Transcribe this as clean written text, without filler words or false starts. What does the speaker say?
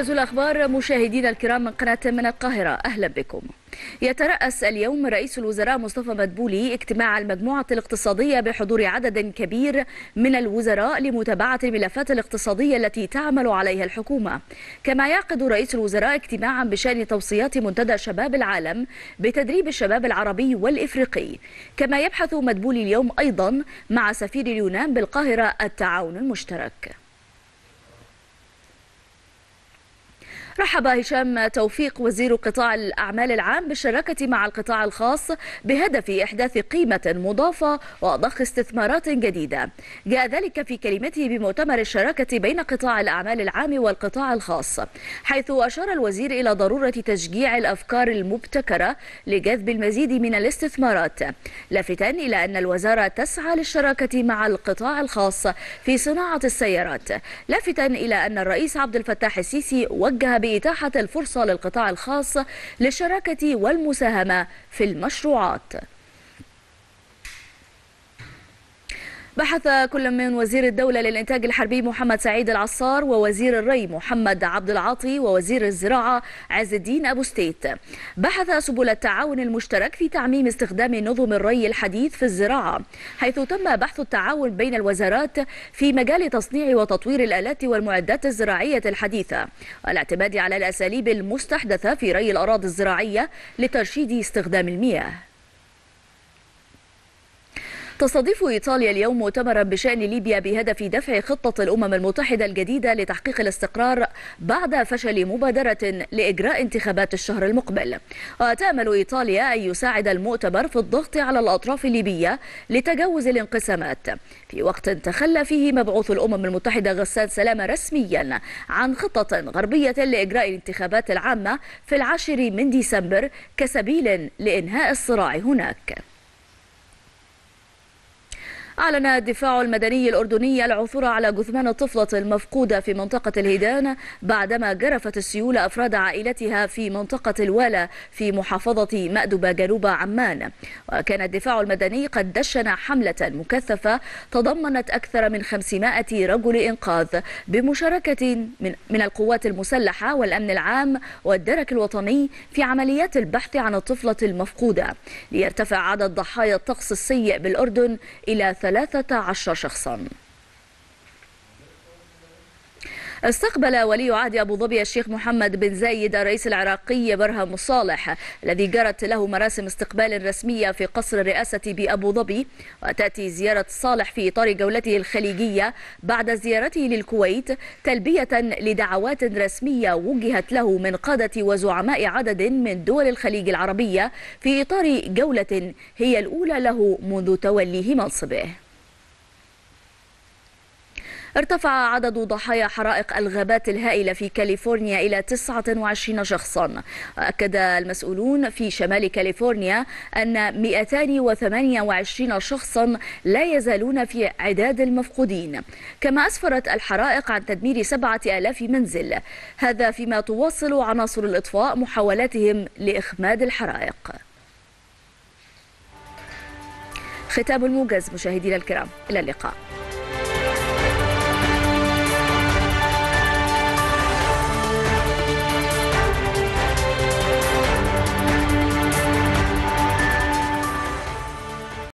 أبرز الأخبار مشاهدينا الكرام من قناة من القاهرة، أهلا بكم. يترأس اليوم رئيس الوزراء مصطفى مدبولي اجتماع المجموعة الاقتصادية بحضور عدد كبير من الوزراء لمتابعة الملفات الاقتصادية التي تعمل عليها الحكومة. كما يعقد رئيس الوزراء اجتماعا بشأن توصيات منتدى شباب العالم بتدريب الشباب العربي والإفريقي. كما يبحث مدبولي اليوم أيضا مع سفير اليونان بالقاهرة التعاون المشترك. رحب هشام توفيق وزير قطاع الأعمال العام بالشراكة مع القطاع الخاص بهدف إحداث قيمة مضافة وضخ استثمارات جديدة. جاء ذلك في كلمته بمؤتمر الشراكة بين قطاع الأعمال العام والقطاع الخاص، حيث أشار الوزير إلى ضرورة تشجيع الأفكار المبتكرة لجذب المزيد من الاستثمارات، لافتا إلى أن الوزارة تسعى للشراكة مع القطاع الخاص في صناعة السيارات، لافتا إلى أن الرئيس عبد الفتاح السيسي وجه بإتاحة الفرصة للقطاع الخاص للشراكة والمساهمة في المشروعات. بحث كل من وزير الدولة للإنتاج الحربي محمد سعيد العصار ووزير الري محمد عبد العاطي ووزير الزراعة عز الدين ابو ستيت بحث سبل التعاون المشترك في تعميم استخدام نظم الري الحديث في الزراعة، حيث تم بحث التعاون بين الوزارات في مجال تصنيع وتطوير الآلات والمعدات الزراعية الحديثة والاعتماد على الأساليب المستحدثة في ري الأراضي الزراعية لترشيد استخدام المياه. تستضيف إيطاليا اليوم مؤتمرا بشأن ليبيا بهدف دفع خطة الأمم المتحدة الجديدة لتحقيق الاستقرار بعد فشل مبادرة لإجراء انتخابات الشهر المقبل. وتأمل إيطاليا أن يساعد المؤتمر في الضغط على الأطراف الليبية لتجاوز الانقسامات، في وقت تخلى فيه مبعوث الأمم المتحدة غسان سلامة رسميا عن خطة غربية لإجراء الانتخابات العامة في 10 من ديسمبر كسبيل لإنهاء الصراع هناك. أعلن الدفاع المدني الأردني العثور على جثمان الطفلة المفقودة في منطقة الهيدان بعدما جرفت السيول أفراد عائلتها في منطقة الوالة في محافظة مأدبة جنوب عمان. وكان الدفاع المدني قد دشن حملة مكثفة تضمنت أكثر من 500 رجل إنقاذ بمشاركة من القوات المسلحة والأمن العام والدرك الوطني في عمليات البحث عن الطفلة المفقودة، ليرتفع عدد ضحايا الطقس السيء بالأردن إلى 13 شخصا. استقبل ولي عهد أبو ظبي الشيخ محمد بن زايد الرئيس العراقي برهام صالح الذي جرت له مراسم استقبال رسمية في قصر الرئاسة بأبو ظبي. وتأتي زيارة صالح في إطار جولته الخليجية بعد زيارته للكويت تلبية لدعوات رسمية وجهت له من قادة وزعماء عدد من دول الخليج العربية في إطار جولة هي الأولى له منذ توليه منصبه. ارتفع عدد ضحايا حرائق الغابات الهائلة في كاليفورنيا إلى 29 شخصا. وأكد المسؤولون في شمال كاليفورنيا أن 228 شخصا لا يزالون في عداد المفقودين. كما أسفرت الحرائق عن تدمير 7000 منزل، هذا فيما تواصل عناصر الإطفاء محاولاتهم لإخماد الحرائق. ختام الموجز مشاهدينا الكرام، إلى اللقاء.